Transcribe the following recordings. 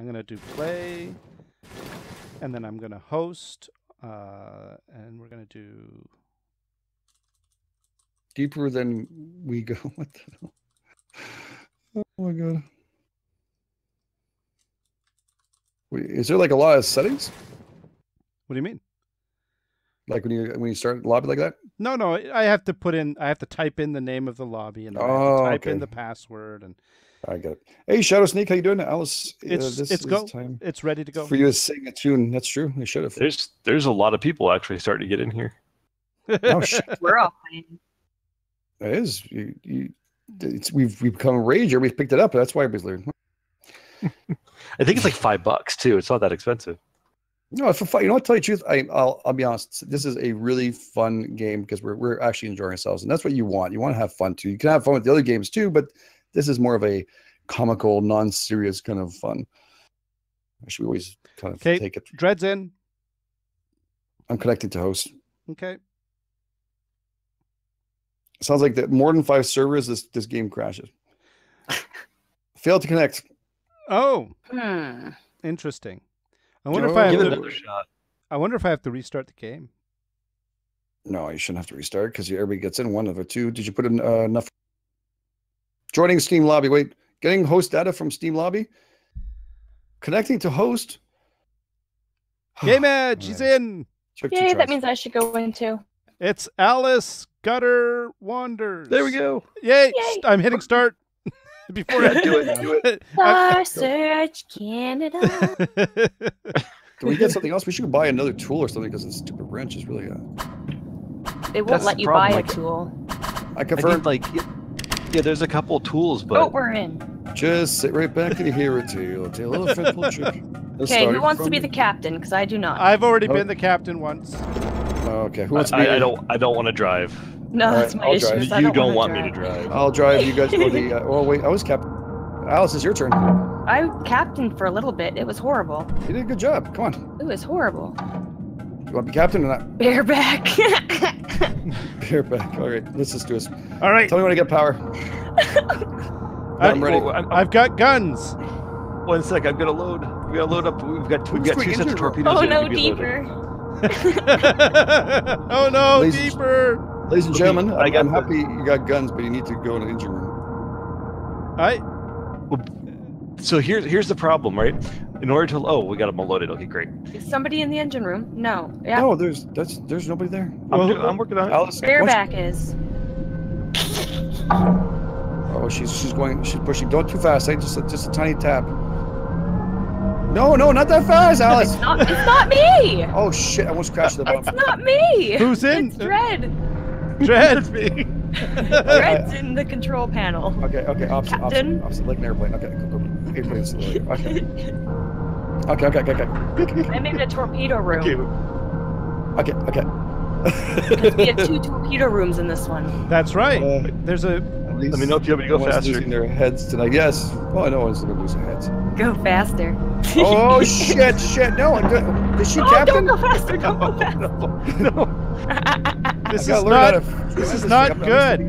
I'm going to do play, and then I'm going to host, and we're going to do... Deeper than we go. What the hell? Oh my god. Wait, is there like a lot of settings? What do you mean? Like when you start a lobby like that? No, I have to put in. I have to type in the name of the lobby and I have to type in the password and. I got it. Hey, Shadow Sneak, how you doing, Alice? It's ready to go for you to sing a tune. That's true. I should have. There's a lot of people actually starting to get in here. Oh shit! We're all playing. It is. We've become a rager. We've picked it up. That's why everybody's learning. I think it's like $5 too. It's not that expensive. No, for fun. You know what? Tell you the truth, I'll be honest. This is a really fun game because we're actually enjoying ourselves, and that's what you want. You want to have fun too. You can have fun with the other games too, but this is more of a comical, non-serious kind of fun. I should always kind of take it. Dread's in. I'm connected to host. Okay. Sounds like that more than 5 servers. This game crashes. Failed to connect. Oh, interesting. I wonder if I have to restart the game. No, you shouldn't have to restart because everybody gets in one of the two. Did you put in enough? Joining Steam lobby. Wait, getting host data from Steam lobby. Connecting to host. GameEdged, she's in. Yay, that means I should go in too. It's Alice Wanders. There we go. Yay! Yay. I'm hitting start. Before I do it. Search Canada. Can we get something else? We should buy another tool or something because this stupid wrench is really. They won't let you buy a tool. I confirmed. Yeah, there's a couple tools, but. Oh, we're in. Just sit right back and hear it to you. It'll take a little fiddle trick. Okay, who wants to be the captain? Because I do not. I've already been the captain once. Okay, who wants to be? I don't want to drive. No, that's my issue. You don't want me to drive. I'll drive. You guys go the. Oh wait, I was captain. Alice, it's your turn. I captained for a little bit. It was horrible. You did a good job. Come on. It was horrible. You want to be captain or not? Bareback. Bareback. All right, let's just do this. All right. Tell me when I get power. I'm ready. I've got guns. One sec. I'm gonna load. We gotta load up. We've got two sets of torpedoes. Oh no, deeper. Oh no, deeper. Ladies and gentlemen, I'm happy you got guns, but you need to go in an engine room. All right. So here's the problem, right? In order to we got them all loaded. Okay, great. Is somebody in the engine room? No. Yeah. No, there's nobody there. I'm working on it. Alice, bareback is. Oh, she's pushing. Don't too fast. Just a tiny tap. No, not that fast, Alice. It's not me. Oh shit! I almost crashed the bottom. It's not me. Who's in? It's Dread. Dread's me. Dread's in the control panel. Okay. Opposite, like an airplane. Okay, go. Airplane's okay. Okay. I'm in a torpedo room. Okay. Because we have 2 torpedo rooms in this one. That's right. There's a... Let me know if you have to go faster. Losing their heads tonight. Yes. Well, I know one's going to lose their heads. Go faster. Oh, shit. No, is she captain? Don't go faster. No. This is not good.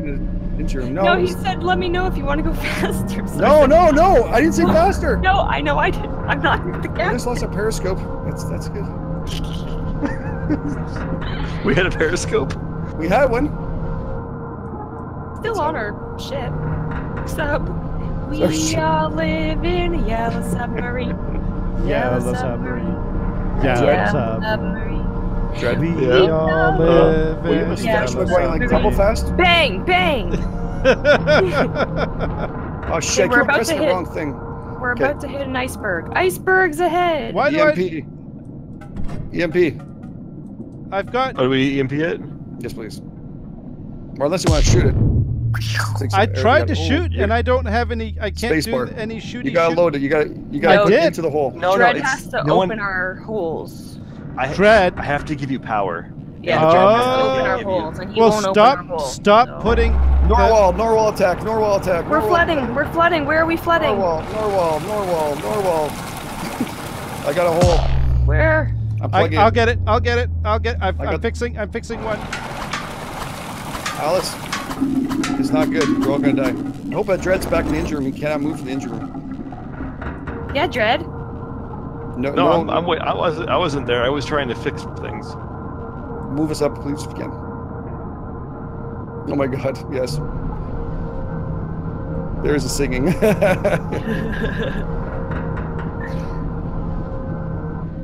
No, he said, let me know if you want to go faster. So no. I didn't say faster. No, I know I didn't. I'm not the captain. I just lost a periscope. That's good. We had a periscope. We had one. Still on our ship. Sub. We all live in a yellow submarine. Yellow submarine. We have a statue going like double fast. Bang! Bang! Oh shit! We're about to hit the wrong thing. We're about to hit an iceberg. Iceberg's ahead. Why EMP. I've got. Are we EMP it? Yes, please. Or unless you want to shoot it. I tried to shoot and I don't have any. I can't do any shooting. You gotta load it. You gotta put it into the hole. No, Dread has to open our holes. Dread, I have to give you power. Yeah, stop putting... Norwal attack, Norwal attack. We're flooding, where are we flooding? Norwal. I got a hole. Where? I'll get it. I'm fixing one. Alice, it's not good. We're all gonna die. I hope that Dread's back in the engine room. He cannot move from the engine room. Yeah, Dread. No, I wasn't there. I was trying to fix things. Move us up, please, if you can. Oh my God, yes. There is a singing.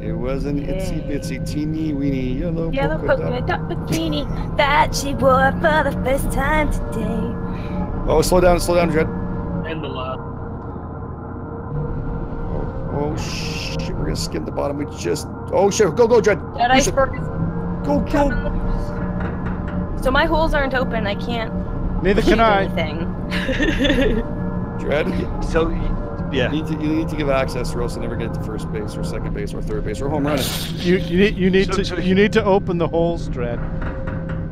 It was an itsy bitsy teeny weeny yellow polka dot bikini that she wore for the first time today. Oh, slow down, Dread. And the love. Oh, oh shit, we're gonna skim the bottom. We just. Oh shit, go, go, Dread. That iceberg is. Go, go. So my holes aren't open. I can't. Neither can I. Dread. So, yeah. You need to give access, or else you never get to first base, or second base, or third base, or home run. You need to open the holes, Dread.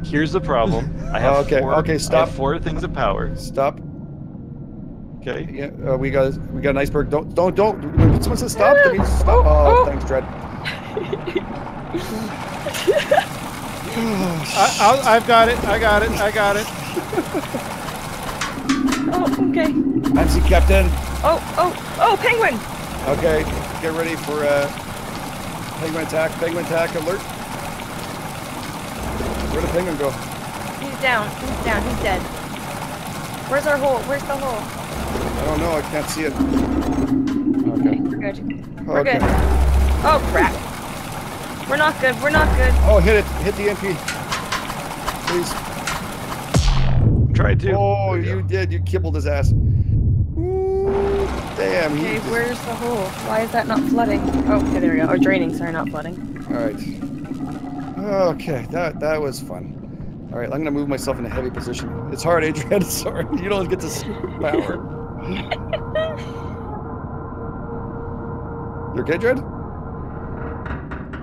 Here's the problem. I have four. I have four things of power. Stop. Okay. Yeah, we got an iceberg. Don't. When someone says stop, that means stop. Oh, thanks, Dread. I've got it. I got it. Oh, okay. I'm sea captain. Oh, penguin. Okay, get ready for penguin attack. Penguin attack alert. Where'd the penguin go? He's down. He's down. He's dead. Where's our hole? Where's the hole? I don't know. I can't see it. Okay. We're good. We're good. Oh, crap. We're not good. We're not good. Oh, hit it. Hit the MP. Please. Try to. Oh, you did. You kibbled his ass. Ooh, damn. Okay, where's the hole? Why is that not flooding? Oh, okay, there we go. Or draining. Sorry, not flooding. All right. Okay, that was fun. All right, I'm gonna move myself in a heavy position. It's hard, Adrian. It's hard. You don't get to power. You okay, Dread?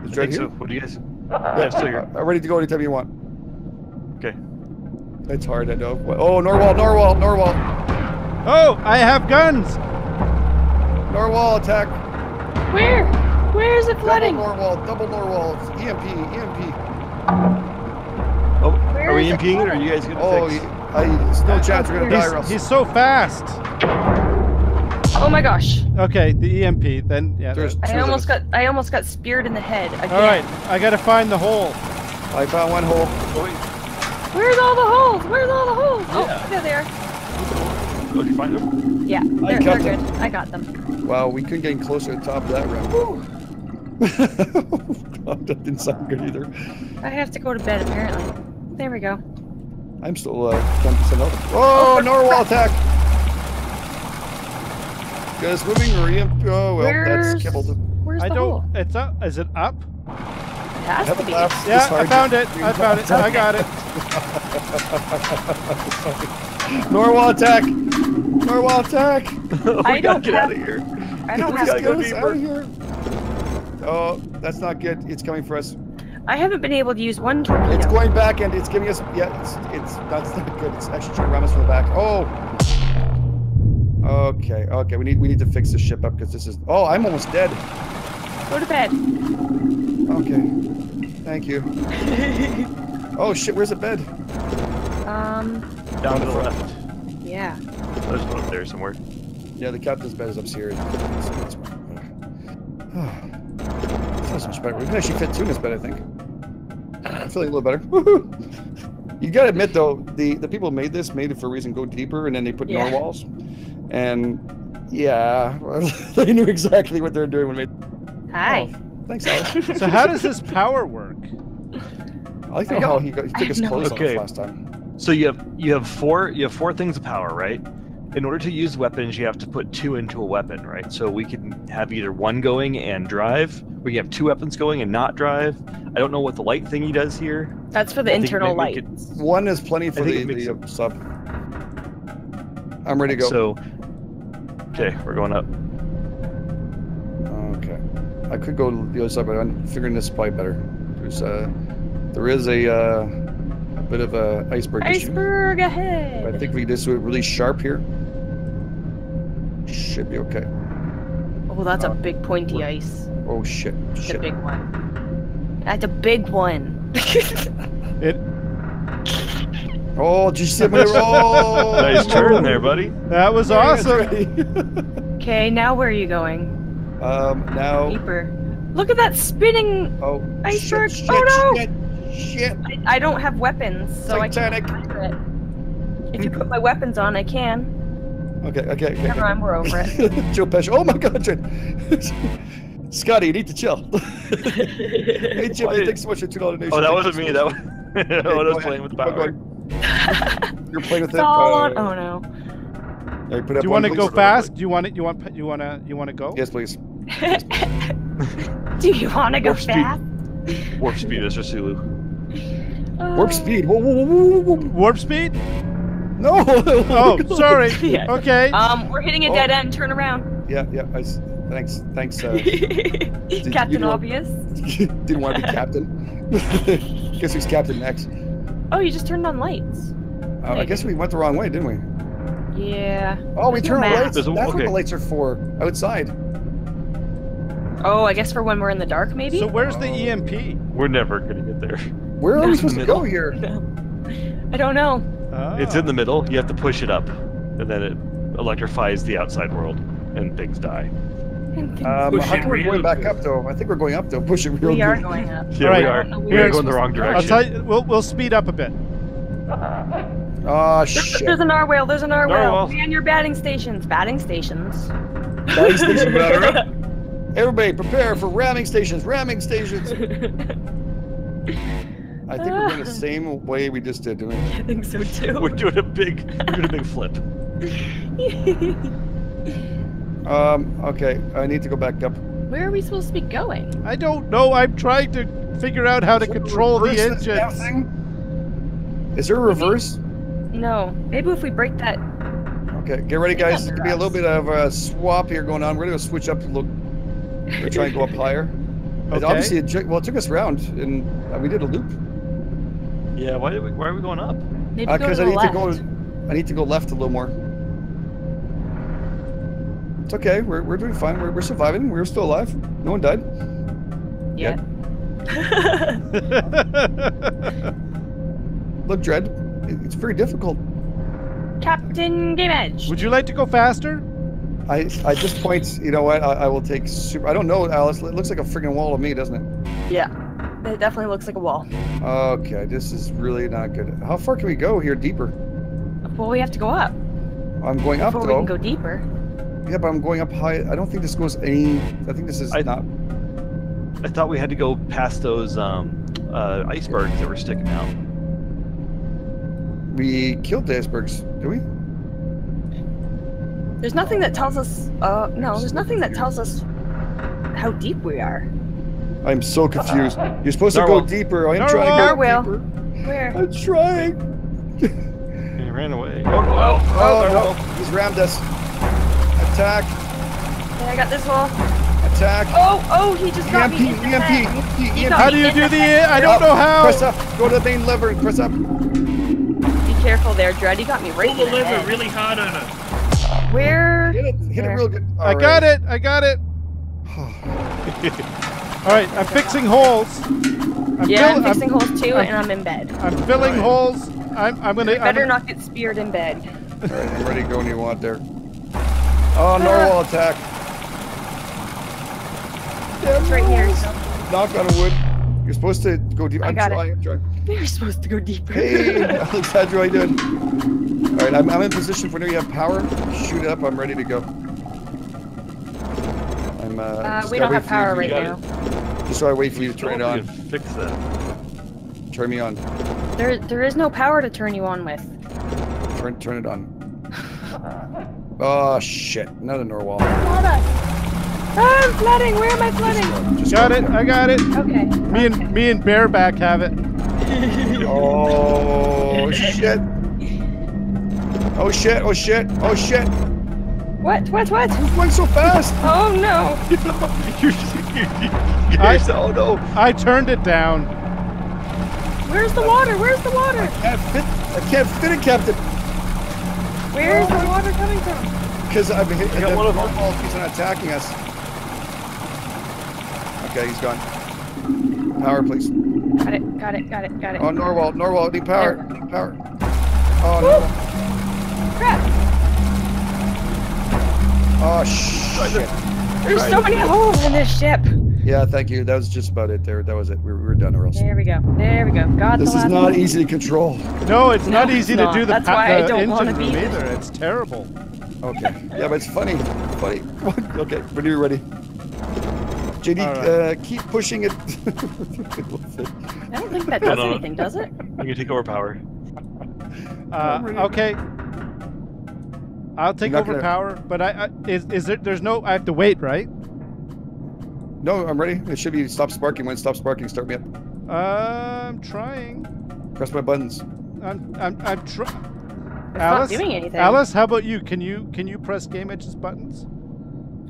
Is Dread here? So. What do you guys? Yeah, still here. I'm ready to go anytime you want. Okay. It's hard, I know. Oh, Norwal. Oh, I have guns. Norwal attack. Where? Where is it flooding? Double Norwal. It's EMP. Oh, are we EMPing or are you guys gonna fix? There's no chance we're gonna die, Russell. He's so fast. Oh my gosh. Okay, the EMP. Then yeah. I almost got speared in the head. Again. All right, I gotta find the hole. I found one hole. Where's all the holes? Yeah. Oh, there they are. Did you find them? Yeah, they're good. I got them. Wow, we couldn't get closer to the top of that round. Woo. Oh, that didn't sound good either. I have to go to bed apparently. There we go. I'm still 10% up. Oh, Norwal attack! Guys, moving re-imp. Oh, well, that's kibbled. Where's the hole? It's up. Is it up? It has to be. Yeah, I found it. I got it. Norwal attack! Norwal attack! Get out of here. I don't have to go deeper. Oh, that's not good. It's coming for us. I haven't been able to use one torpedo. It's going back and it's giving us. Yeah, that's not good. It's actually trying to ram us from the back. Oh. Okay. We need to fix this ship up because this is. Oh, I'm almost dead. Go to bed. Okay. Thank you. Oh shit! Where's the bed? Down to the left. Yeah. There's one up there somewhere. Yeah, the captain's bed is upstairs. That's much better. We can actually fit two in this bed, I think. I'm feeling a little better. You gotta admit, though, the people who made it for a reason. Go deeper, and then they put Norwals. And yeah, they knew exactly what they were doing when they made. Hi. Oh, thanks, Alice. So how does this power work? I like how he took his clothes off last time. So you have four things of power, right? In order to use weapons, you have to put two into a weapon, right? So we can have either one going and drive, or you have two weapons going and not drive. I don't know what the light thingy does here. That's for the internal light. One is plenty for the sub. I'm ready to go. So, okay, we're going up. Okay. I could go to the other side, but I'm figuring this is probably better. There is a bit of a iceberg issue. Iceberg ahead! I think we just do it really sharp here. Should be okay. Oh, that's a big pointy ice. Oh shit! That's a big one. That's a big one. It. Oh, did you see my roll? Nice turn there, buddy. That was awesome. Okay, now where are you going? Now. Deeper. Look at that spinning iceberg. Oh no! Shit! I don't have weapons, so Titanic. I can't cover it. If you put my weapons on, I can. Okay. Never mind, we're over it. Joe Pesci. Oh my God, Scotty, you need to chill. Hey Jim, thanks so much for $2 donation. Oh, that wasn't me. That was. I was playing with power. You're playing with it. Oh no. Hey, do you want to go fast? Do you want it? You want to go? Yes, please. Yes, please. Do you want to go fast? Warp speed, Mr. Sulu. Warp speed? Whoa, whoa, whoa, whoa. Warp speed? No! Oh, sorry. Yeah. Okay. We're hitting a dead end. Turn around. Yeah. Thanks. Captain Obvious. Didn't want to be captain. Guess who's captain next? Oh, you just turned on lights. I guess we went the wrong way, didn't we? Yeah. Oh, we turned on lights. That's what the lights are for. Outside. Oh, I guess for when we're in the dark, maybe? So where's the EMP? We're never gonna get there. Where are we supposed to go here? I don't know. It's in the middle. You have to push it up. And then it electrifies the outside world. And things die. I think we're going back up, though. I think we're going up, though. Push it real quick. We are going up. Yeah, right. We are going the wrong direction. I'll tell you, we'll speed up a bit. Oh, shit. There's a narwhale. There's a narwhale. Be on your batting stations. Batting stations. Batting stations better. Everybody, prepare for ramming stations. Ramming stations. I think we're going the same way we just did, didn't we? I think so too. We're doing a big flip. Okay, I need to go back up. Where are we supposed to be going? I don't know. I'm trying to figure out how to control the engines. Is there a reverse? No. Maybe if we break that. Okay, get ready, guys. There's going to be a little bit of a swap here going on. We're going to switch up. Look. We're trying to go up higher. Okay. Obviously, it took us around, and we did a loop. Yeah, why are we going up? Because I need to go left a little more. It's okay. We're doing fine. We're surviving. We're still alive. No one died. Yeah. Look, Dread. It's very difficult. Captain GameEdged. Would you like to go faster? I just point, you know what, I will take super, I don't know, Alice, it looks like a friggin' wall to me, doesn't it? Yeah, it definitely looks like a wall. Okay, this is really not good. How far can we go here deeper? Well, we have to go up. I'm going up, though. Before we can go deeper. Yeah, but I'm going up high. I don't think this goes any, I think this is not. I thought we had to go past those icebergs that were sticking out. We killed the icebergs, did we? There's nothing that tells us, there's nothing that tells us how deep we are. I'm so confused. You're supposed to go deeper. I'm trying to go deeper. Where? I'm trying. He ran away. Oh, he's rammed us. Attack. And I got this wall. Attack. Oh, he just got me. EMP. How do you do the, I don't know how. Press up. Go to the main lever and press up. Be careful there, Dredd. He got me right in the head. Pull the lever really hard on us. Where? Hit it real good. I got it. All right, I'm fixing holes. I'm fixing holes too, and I'm in bed. I'm filling holes. I'm gonna. You better not get speared in bed. All right, I'm ready to go when you want there. Oh, narwhal attack. It's right here. Knock on wood. You're supposed to go deep. I'm trying. You're supposed to go deeper. Hey, Alex, how do I do it? All right, I'm in position for now. You have power. Shoot it up. I'm ready to go. I'm. We don't have power right now. Just so I wait for you to turn it on. Fix that. Turn me on. There is no power to turn you on with. Turn it on. Oh shit! Another narwhal. I'm flooding. Where am I flooding? Just got it. I got it. Okay. Me and Bearback have it. Oh shit. Oh shit, oh shit, oh shit. What? You're going so fast. Oh no. Oh no. I turned it down. Where's the water? I can't fit it, Captain. Where's the water coming from? Because I've been hitting one of our balls. He's not attacking us. Okay, he's gone. Power, please. Got it. Oh, Norwal, need power. Oh, no. Crap. Oh shit! There's so many holes in this ship. Yeah, thank you. That was just about it there. That was it. We were done or else. There we go. There we go. God, this is not easy to control. No, it's not easy to do the engine room either. It's terrible. Okay. Yeah, but it's funny. Funny. Okay, when you're ready. JD, keep pushing it. I don't think that does anything, does it? You can take over power. Okay. I'll take over power, but I have to wait, right? No, I'm ready. It should be stop sparking. When it stops sparking, start me up. I'm trying. Press my buttons. I'm trying. Alice, not doing anything. Alice, how about you? Can you press GameEdged's buttons?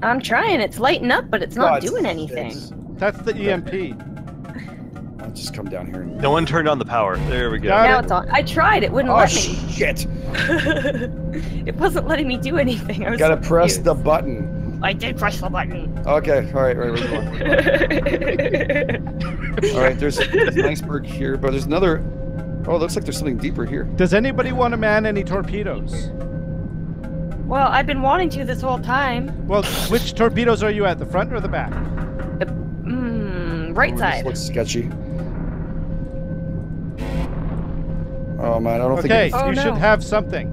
I'm trying. It's lighting up, but it's not doing anything. That's the EMP. I'll just come down here. And... No one turned on the power. There we go. Now it's on. I tried. It wouldn't let me. Oh shit! It wasn't letting me do anything. I was gotta press the button. I did press the button. Okay, all right, we're going. All right, there's an iceberg here, but there's another. Oh, it looks like there's something deeper here. Does anybody want to man any torpedoes? Well, I've been wanting to this whole time. Well, which torpedoes are you at, the front or the back? The right side. This looks sketchy. Oh man, I don't think. Okay, you should have something.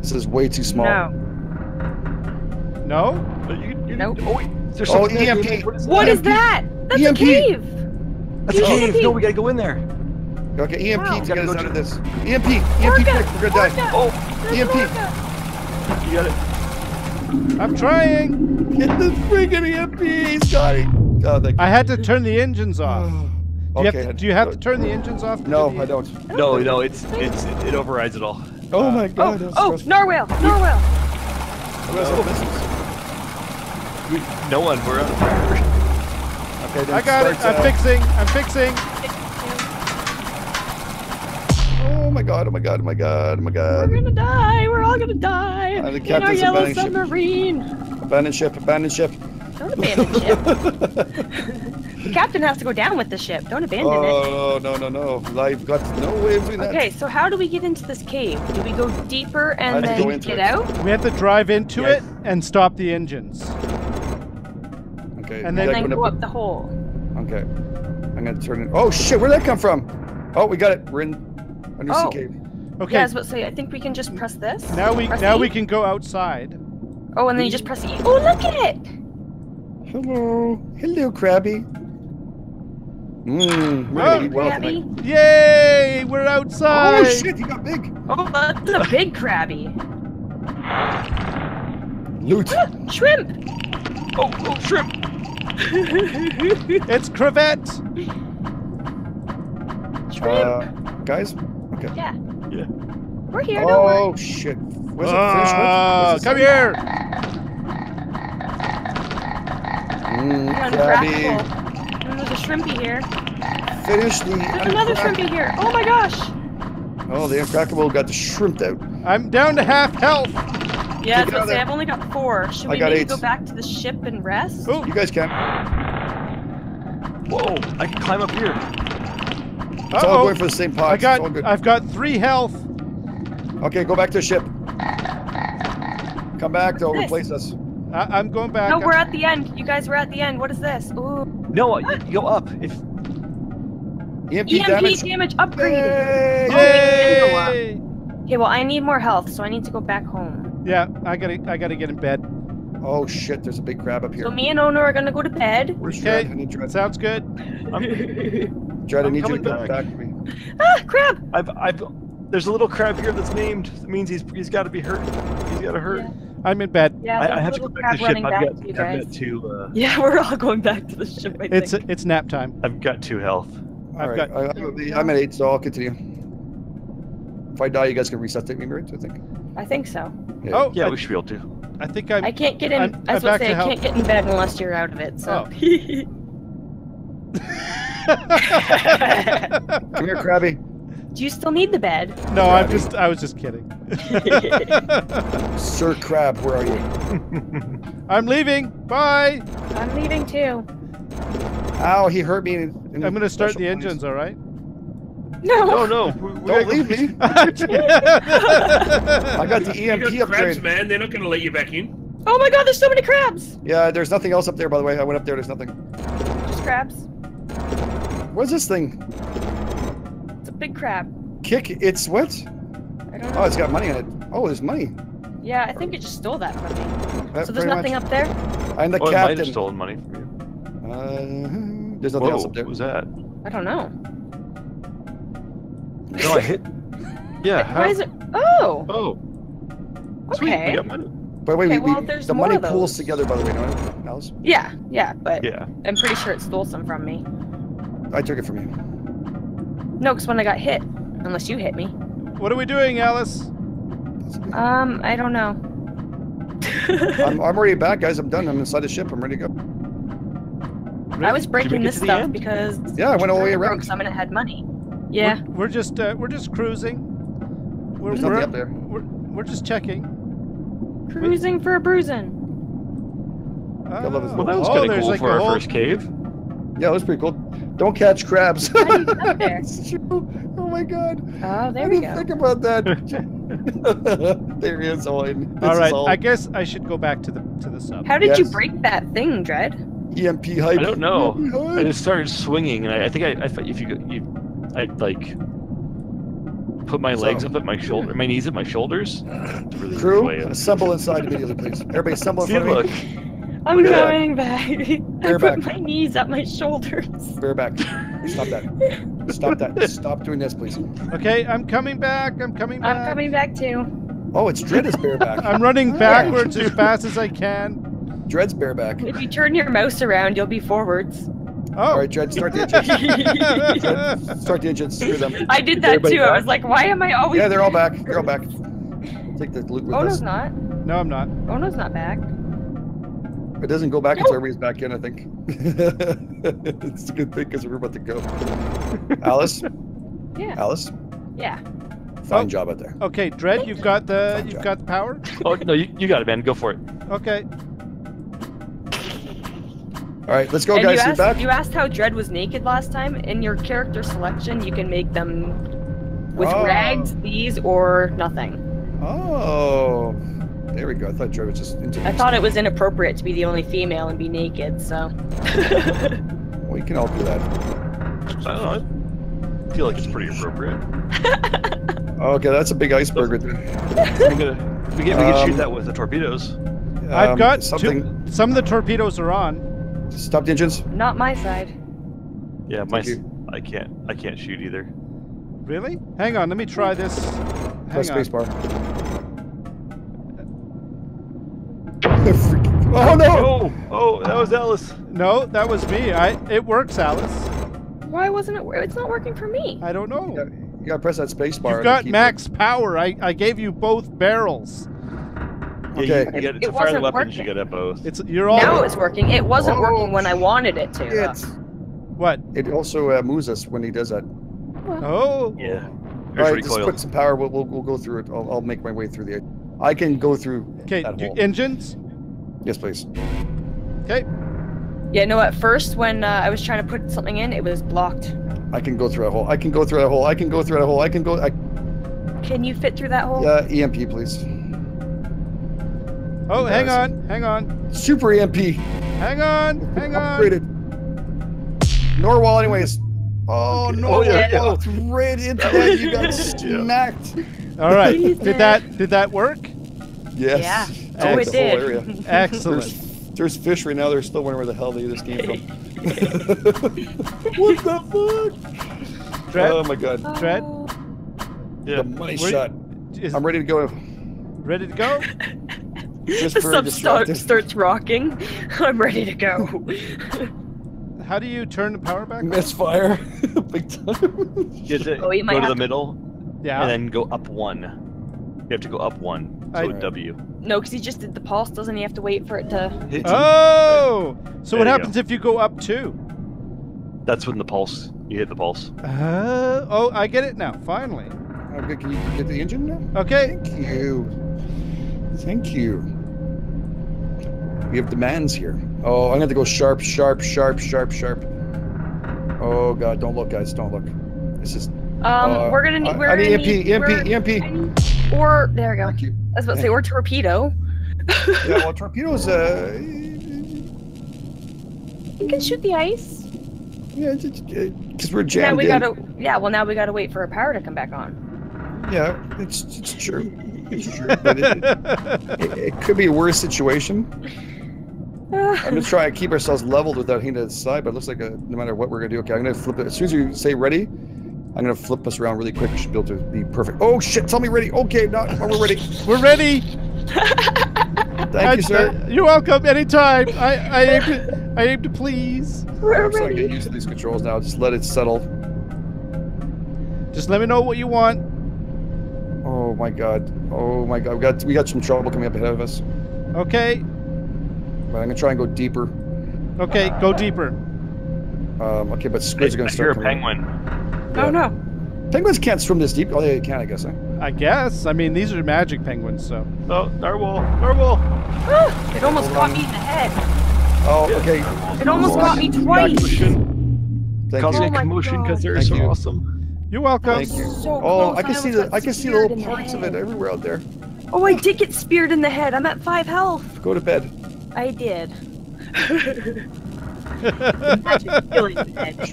This is way too small. No? Nope. Oh, there's something EMP. What is that? That's EMP. A cave. That's a cave. EMP. No, we gotta go in there. Okay, EMP to get us out of this. EMP. EMP quick. We're gonna die. Oh, there's EMP. Orca. You got it. I'm trying. Get the friggin' EMP, Scotty. Oh, I had to turn the engines off. Do you have to turn the engines off? No, I don't. No, it overrides it all. Oh my god. Oh, narwhal. Narwhal. No one, we're on the fire. Okay, I got it. I'm fixing. Oh my god. We're gonna die. We're all gonna die. I'm the captain's yellow submarine. Abandon ship. Don't abandon ship. The captain has to go down with the ship. Don't abandon it. Oh, no. I've got no way of doing that. Okay, so how do we get into this cave? Do we go deeper and then get out? We have to drive into it and stop the engines. Okay, and then go up the hole. Okay, I'm gonna turn it. Oh shit, where'd that come from? Oh, we got it. We're in a new sea cave. Okay. Yeah, I think we can just press this. Now we can go outside. Oh, and then you just press E. Oh, look at it! Hello, Krabby. Krabby. Yay! We're outside. Oh shit, he got big. Oh, that's a big Krabby. Loot. Shrimp. Oh, shrimp. It's crevet. Shrimp. Guys. Okay. Yeah. We're here. Oh shit. Come here. Krabby. There's a shrimpy here. There's another shrimpy here. Oh my gosh. Oh, the uncrackable got the shrimped out. I'm down to half health. Yeah, so I've only got 4. Should we maybe go back to the ship and rest? Oh, you guys can. Whoa, I can climb up here. It's all going for the same pot. I've got 3 health. Okay, go back to the ship. Come back, they'll replace us. I'm going back. No, we're at the end. You guys were at the end. What is this? Ooh. No, go up. EMP damage upgrade. Yay! Yay! Okay, well, I need more health, so I need to go back home. Yeah, I gotta get in bed. Oh shit, there's a big crab up here. So me and Ono are gonna go to bed. Okay, sounds good. Dread, I need you to come back to me. Ah, crab! There's a little crab here that's named. That means he's got to be hurt. He's got to hurt. Yeah. I'm in bed. Yeah, I have to go back to the ship. Yeah, we're all going back to the ship. It's nap time. I've got 2 health. I'm at 8, so I'll continue. If I die, you guys can reset the memory, I think. I think so. Yeah. Oh yeah, we should be able to. I think I can't get in. I was gonna say I can't get in bed unless you're out of it. So. Come here, Krabby. Do you still need the bed? No, Krabby. I was just kidding. Sir Crab, where are you? I'm leaving. Bye. I'm leaving too. Ow, he hurt me. I'm gonna start the engines. All right. No. No. Don't leave me. I got the EMP upgrade. Crabs, man, they're not gonna let you back in. Oh my god, there's so many crabs! Yeah, there's nothing else up there, by the way. I went up there, there's nothing. Just crabs. What's this thing? It's a big crab. Kick its what? I don't know. Oh, it's got money in it. Oh, there's money. Yeah, I think it just stole that from me. That so there's nothing up there? I'm the captain. I might have stolen money from you. There's nothing else up there. What was that? I don't know. No, I hit... Yeah, how... Why is it... Oh! Oh. Sweet, okay. We got money. By the way, okay, well, the money pools together, by the way, don't Alice? Yeah, yeah, but yeah. I'm pretty sure it stole some from me. I took it from you. No, because when I got hit, unless you hit me. What are we doing, Alice? I don't know. I'm already back, guys. I'm done. I'm inside the ship. I'm ready to go. Really? I was breaking this stuff because... Yeah, I went all the way around. Someone had money. Yeah. We're just cruising. There's nothing up there. We're just checking. Cruising for a bruising. Oh, well, that was kind of cool like for our first cave. Yeah, it was pretty cool. Don't catch crabs. It's true. Oh my god. Oh, there we go. I didn't think about that. There he is. All right, I guess I should go back to the sub. How did you break that thing, Dread? EMP hype. I don't know. I just started swinging, and I think I put my legs up at my shoulder, my knees at my shoulders. Really Crew, assemble inside immediately, please. Everybody assemble in front of me. I'm going back. I put my knees at my shoulders. Bear back. Stop that. Stop that. Stop doing this, please. Okay, I'm coming back. I'm coming back. I'm coming back too. Oh, it's Dread is bareback. I'm running backwards as fast as I can. Dread's bareback. If you turn your mouse around, you'll be forwards. Oh. All right, Dread, start the engines. Start the engines. Screw them. I did that too. Back? I was like, why am I always? Yeah, they're all back. They're all back. Take the loot with us. Ohno's not. No, I'm not. Ohno's not back. It doesn't go back until everybody's back in, I think. It's a good thing because we're about to go. Alice. Yeah. Alice. Yeah. Fine job out there. Okay, Dread, you've got the got the power. Oh no, you got it, man. Go for it. Okay. All right, let's go, guys. You asked how Dread was naked last time. In your character selection, you can make them with rags, these, or nothing. Oh, there we go. I thought Dread was just. I thought it was inappropriate to be the only female and be naked. So. Well, you can all do that. I don't know. I feel like it's pretty appropriate. Okay, that's a big iceberg right there. We can shoot that with the torpedoes. I've got something. Some of the torpedoes are on. Stop the engines. Not my side. Yeah, I can't shoot either. Really? Hang on, let me try this. Press spacebar. Oh no! Oh, that was Alice. No, that was me. It works, Alice. Why wasn't it? It's not working for me. I don't know. You gotta press that spacebar. You've got max power. I gave you both barrels. Yeah, okay. You to fire the weapons, you get both. Now it's working. It wasn't working when I wanted it to. What? It also moves us when he does that. Well. Oh. Yeah. All right, just put some power. We'll go through it. I'll make my way through the. I can go through. Okay. Engines. Yes, please. Okay. Yeah. No. At first, when I was trying to put something in, it was blocked. I can go through a hole. I can go through a hole. I can go through a hole. I can go. Can you fit through that hole? Yeah. EMP, please. Oh, hang on, hang on. Super EMP. Hang on, hang on. Upgraded. Norwal, anyways. Oh, okay. Norwal walked right into that. You got smacked. All right. Did that work? Yes. Yeah. Oh, it did. Excellent. There's fish right now. They're still wondering where the hell this came from. What the fuck? Dread? Oh my god. Dread? Yeah. The money shot. I'm ready to go. Ready to go? The sub starts rocking. I'm ready to go. How do you turn the power back? Misfire. Big time. You might go to the middle. Yeah. And then go up one. You have to go up one. So W. No, because he just did the pulse. Doesn't he have to wait for it to? Oh! So what happens if you go up two? That's when the pulse. You hit the pulse. Oh, I get it now. Finally. Okay, can you get the engine now? Okay. Thank you. Thank you. We have demands here. Oh, I'm gonna have to go sharp, sharp, sharp, sharp, sharp. Oh god, don't look, guys, don't look. This is. We're gonna need. I need EMP, EMP, EMP. Or there we go. I was about to say, or torpedo. Yeah, well, torpedoes, You can shoot the ice. Yeah, because we're jammed now we gotta wait for our power to come back on. Yeah, it's true. It's true, but it could be a worse situation. I'm just trying to keep ourselves leveled without hitting to the side, but it looks like no matter what we're gonna do. Okay, I'm gonna flip it. As soon as you say ready, I'm gonna flip us around really quick. We should be able to be perfect. Oh shit! Tell me ready. Okay, now we're ready. We're ready. Thank you, sir. You're welcome. Anytime. I aim to please. We're ready. I'm starting to get used to these controls now. Just let it settle. Just let me know what you want. Oh my god. Oh my god. We got some trouble coming up ahead of us. Okay. But I'm gonna try and go deeper. Okay, go deeper. Okay, but squids are gonna start. You're a penguin. Yeah. Oh no! Penguins can't swim this deep. Oh, they can, I guess. Huh? I guess. I mean, these are magic penguins, so. Oh, narwhal! Narwhal! Ah, it almost got me in the head. Oh, okay. It almost got me twice. Cosmic commotion, because they're so awesome. You're welcome. Thank you. So oh, I can see the little parts of it everywhere out there. Oh, I did get speared in the head. I'm at 5 health. Go to bed. I did. Should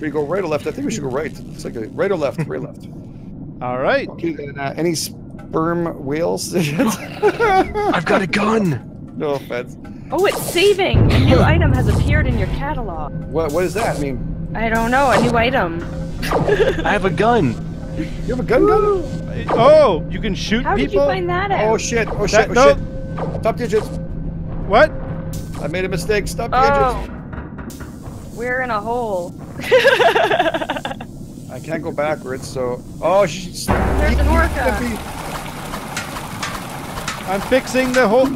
we go right or left? I think we should go right. It's like a right or left, right or left. All right. Okay, any sperm whales? I've got a gun. No offense. Oh, it's saving. A new item has appeared in your catalog. What does that mean? I don't know. A new item. I have a gun. You have a gun? Gun? Oh, you can shoot people? How did you find that out? Oh shit! Oh shit! Oh shit! No. Stop digits. What? I made a mistake. Stop digits. We're in a hole. I can't go backwards, so. Oh, she's. There's an orca. I'm fixing the whole.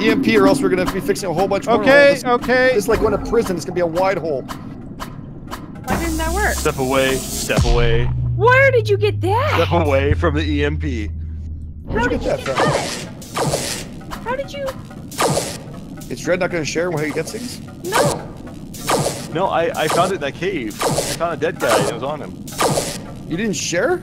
EMP, or else we're gonna be fixing a whole bunch more. Okay, okay. It's like going to prison. It's gonna be a wide hole. Why didn't that work? Step away. Step away. Where did you get that? Step away from the EMP. Where'd you get that from? How did you? Is Dread not going to share where he gets things? No! No, I found it in that cave. I found a dead guy and it was on him. You didn't share? I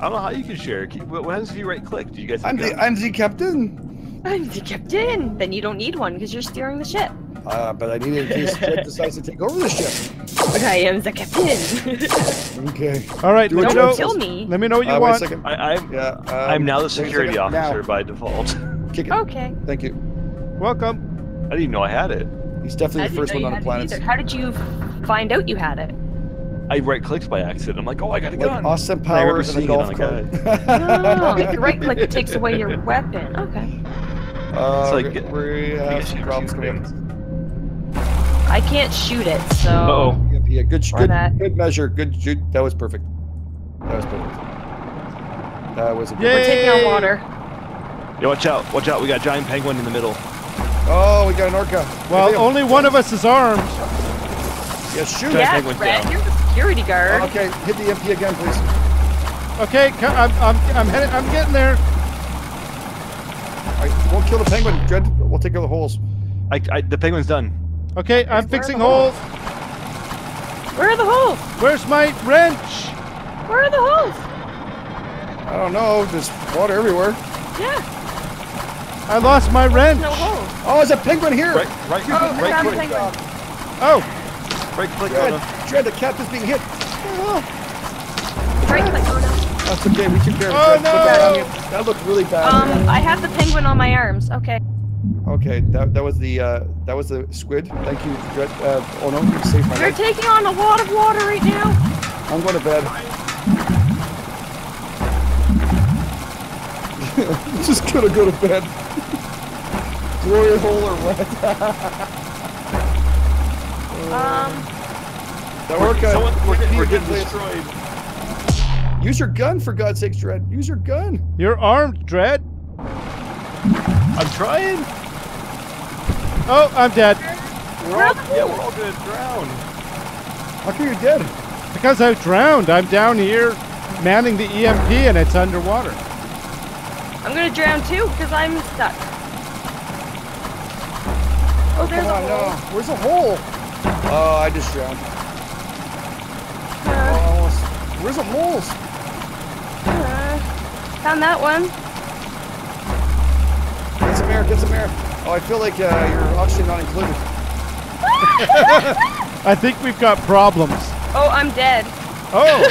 don't know how you can share. What happens if you right click? Do you guys I'm the captain! I'm the captain! Then you don't need one because you're steering the ship. But I need it in case Dread decides to take over the ship. But I am the captain! Okay. Alright, don't kill me. Let me know what you want. I'm now the security officer by default. Kick it. Okay. Thank you. Welcome. I didn't even know I had it. He's definitely the first one on the planet. How did you find out you had it? I right-clicked by accident. I'm like, oh, I got a gun. Awesome power and a golf cart. No, if you right-click, it takes away your weapon. Okay. It's like, we have some problems coming up. I can't shoot it, so... Uh-oh. Yeah, good measure. Good shoot. That was perfect. That was perfect. That was a good one. We're taking on water. Yeah, watch out. Watch out. We got a giant penguin in the middle. Oh, we got an orca. Well, only one of us is armed. Yeah, shoot. Yeah, Brad, you're the security guard. Oh, okay, hit the MP again, please. Okay, I'm getting there. All right, we'll kill the penguin, Dread. We'll take care of the holes. The penguin's done. Okay, I'm fixing holes. Where are the holes? Where's my wrench? Where are the holes? I don't know. There's water everywhere. Yeah. I lost my wrench. No oh, there's a penguin here. Right click. Oh. Right click. Dread, the captain's being hit. Right click. That's okay. We took care of it. Oh no. That looked really bad. I have the penguin on my arms. Okay. Okay. That was the squid. Thank you, Dread. Oh no, you saved my life. You're taking on a lot of water right now. I'm going to bed. Just gonna go to bed. Glory hole or what? That we're getting destroyed. Use your gun for God's sake, Dread. Use your gun. You're armed, Dread. I'm trying. Oh, I'm dead. We're all gonna drown. How come you're dead? Because I've drowned. I'm down here manning the EMP and it's underwater. I'm gonna drown too because I'm stuck. Oh, there's a hole. No. Where's the hole? Oh, I just drowned. Where's the holes? Found that one. It's mirror, get some mirror. Oh, I feel like you're actually not included. I think we've got problems. Oh, I'm dead. Oh!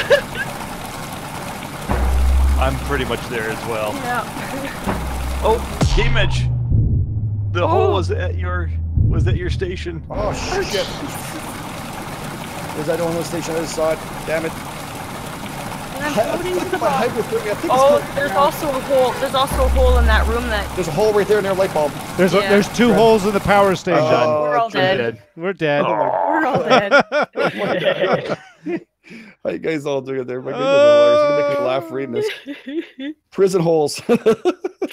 I'm pretty much there as well. Yeah. Oh, Game Edge. The hole was at your station. Oh shit! Was that on the station? I just saw it. Damn it! There's also a hole. There's also a hole in that room. There's a hole right there in their light bulb. There's two holes in the power station. Oh, we're all dead. We're dead. We're all dead. How you guys all doing there? My goodness, you're making me laugh reading this. Prison holes.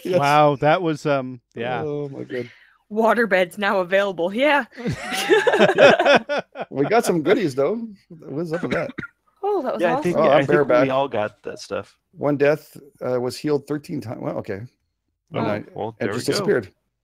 Yes. Wow, that was yeah. Oh my god. Waterbeds now available. Yeah. We got some goodies though. What's up with that? Oh, that was awesome. I think we all got that stuff. One death was healed 13 times. Well, okay. One night, well, there we go. It just disappeared.